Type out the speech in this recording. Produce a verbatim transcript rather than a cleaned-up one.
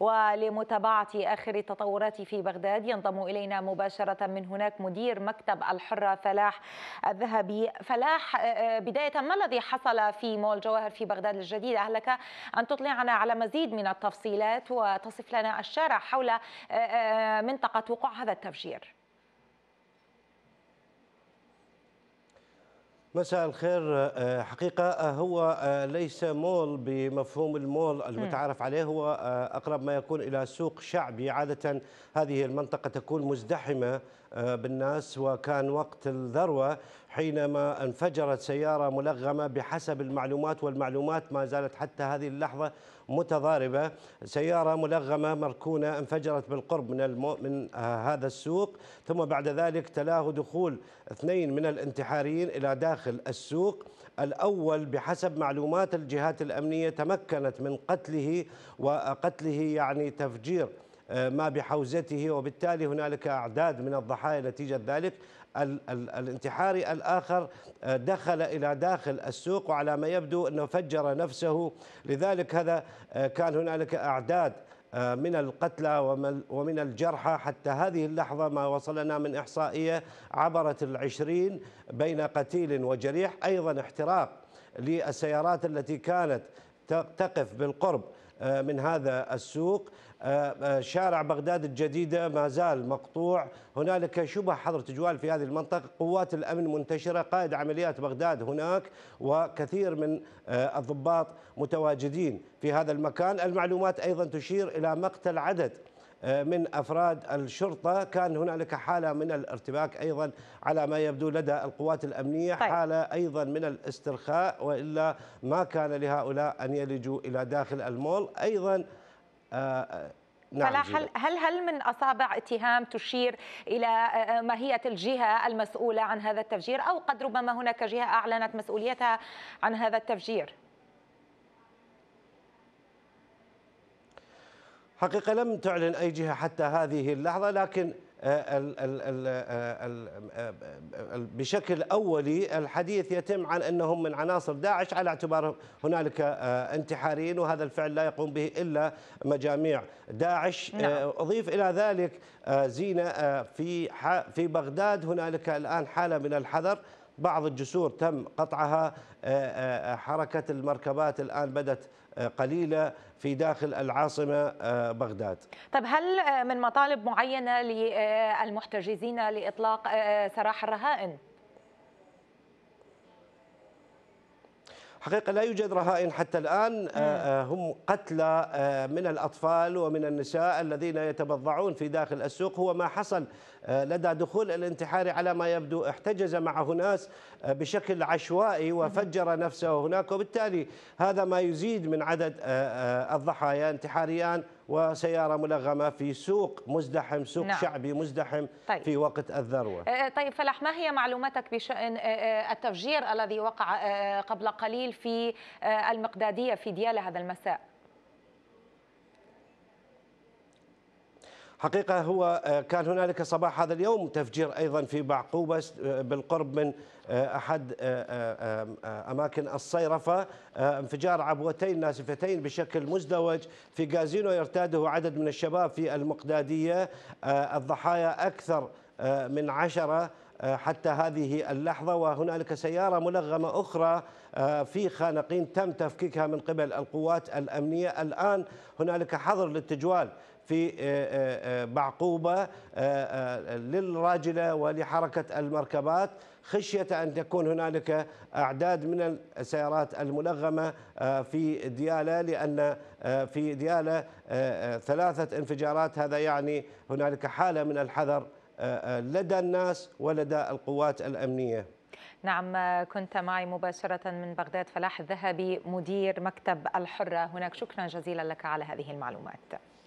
ولمتابعة آخر التطورات في بغداد ينضم إلينا مباشرة من هناك مدير مكتب الحرة فلاح الذهبي. فلاح، بداية ما الذي حصل في مول جواهر في بغداد الجديد؟ أهلك أن تطلعنا على مزيد من التفصيلات وتصف لنا الشارع حول منطقة وقوع هذا التفجير. مساء الخير. حقيقة هو ليس مول بمفهوم المول المتعارف عليه، هو أقرب ما يكون إلى سوق شعبي. عادة هذه المنطقة تكون مزدحمة بالناس، وكان وقت الذروة حينما انفجرت سيارة ملغمة بحسب المعلومات، والمعلومات ما زالت حتى هذه اللحظة متضاربة. سيارة ملغمة مركونة انفجرت بالقرب من المو... من هذا السوق، ثم بعد ذلك تلاه دخول اثنين من الانتحاريين إلى داخل السوق. الأول بحسب معلومات الجهات الأمنية تمكنت من قتله، وقتله يعني تفجير ما بحوزته، وبالتالي هنالك أعداد من الضحايا نتيجة ذلك. الانتحاري الآخر دخل إلى داخل السوق، وعلى ما يبدو أنه فجر نفسه. لذلك هذا كان هنالك أعداد من القتلى ومن الجرحى. حتى هذه اللحظة ما وصلنا من إحصائية عبرت العشرين بين قتيل وجريح. أيضا احتراق للسيارات التي كانت تقف بالقرب من هذا السوق. شارع بغداد الجديدة ما زال مقطوع، هنالك شبه حظر تجوال في هذه المنطقة. قوات الأمن منتشرة، قائد عمليات بغداد هناك، وكثير من الضباط متواجدين في هذا المكان. المعلومات أيضا تشير إلى مقتل عدد من أفراد الشرطة. كان هنالك حالة من الارتباك أيضا على ما يبدو لدى القوات الأمنية، حالة أيضا من الاسترخاء، وإلا ما كان لهؤلاء أن يلجوا إلى داخل المول. أيضا آه نعم، هل هل من أصابع اتهام تشير إلى ماهية الجهة المسؤولة عن هذا التفجير، أو قد ربما هناك جهة أعلنت مسؤوليتها عن هذا التفجير؟ حقيقة لم تعلن أي جهة حتى هذه اللحظة، لكن بشكل أولي الحديث يتم عن أنهم من عناصر داعش، على اعتبار هنالك انتحاريين، وهذا الفعل لا يقوم به إلا مجاميع داعش. نعم. أضيف إلى ذلك زينة، في في بغداد هنالك الآن حالة من الحذر، بعض الجسور تم قطعها، حركة المركبات الآن بدأت قليلة في داخل العاصمة بغداد. طب هل من مطالب معينة للمحتجزين لإطلاق سراح الرهائن؟ حقيقة لا يوجد رهائن حتى الآن، هم قتلى من الأطفال ومن النساء الذين يتبضعون في داخل السوق. هو ما حصل لدى دخول الانتحاري على ما يبدو احتجز معه ناس بشكل عشوائي وفجر نفسه هناك، وبالتالي هذا ما يزيد من عدد الضحايا، انتحاريان وسيارة ملغمة في سوق مزدحم، سوق نعم. شعبي مزدحم. طيب. في وقت الذروة. طيب فلاح، ما هي معلوماتك بشأن التفجير الذي وقع قبل قليل في المقدادية في ديالى هذا المساء؟ حقيقة هو كان هنالك صباح هذا اليوم تفجير أيضا في بعقوبة بالقرب من أحد أماكن الصيرفة، انفجار عبوتين ناسفتين بشكل مزدوج في كازينو يرتاده عدد من الشباب في المقدادية. الضحايا أكثر من عشرة حتى هذه اللحظة، وهنالك سيارة ملغمة أخرى في خانقين تم تفكيكها من قبل القوات الأمنية. الآن هنالك حظر للتجوال في بعقوبة للراجلة ولحركة المركبات، خشية أن تكون هنالك أعداد من السيارات الملغمة في ديالى، لأن في ديالى ثلاثة انفجارات. هذا يعني هنالك حالة من الحذر لدى الناس ولدى القوات الأمنية. نعم، كنت معي مباشرة من بغداد فلاح الذهبي مدير مكتب الحرة هناك. شكرا جزيلا لك على هذه المعلومات.